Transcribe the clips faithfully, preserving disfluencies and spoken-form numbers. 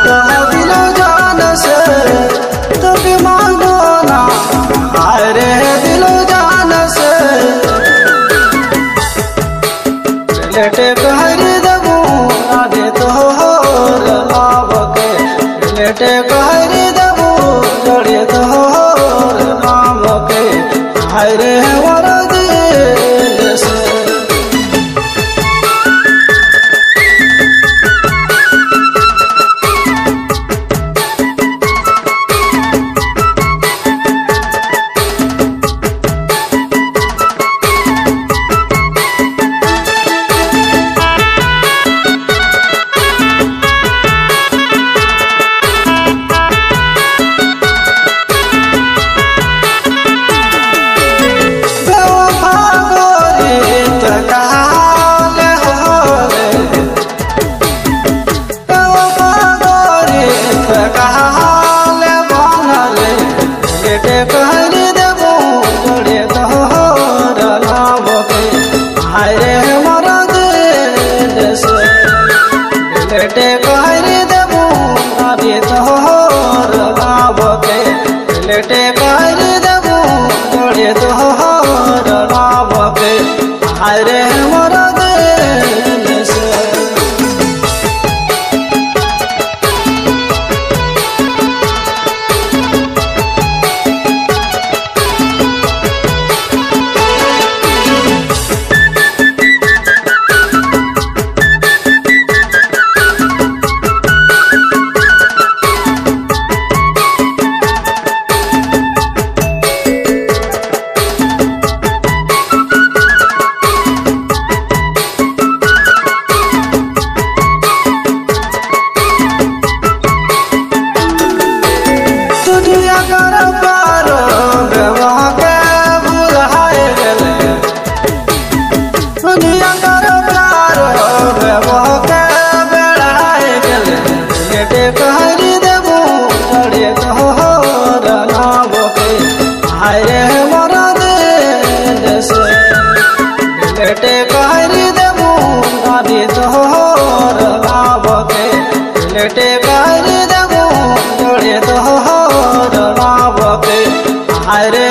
अरे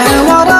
हमारा